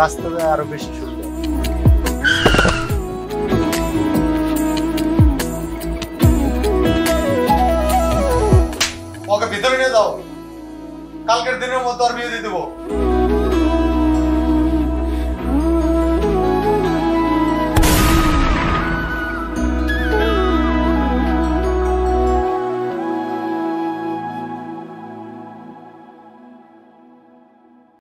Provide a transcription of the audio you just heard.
বাস্তবে আরো বেশি সুন্দর। ওকে ভিতরে নিয়ে যাও, কালকের দিনের মধ্যে আর বিয়ে দিয়ে দেবো।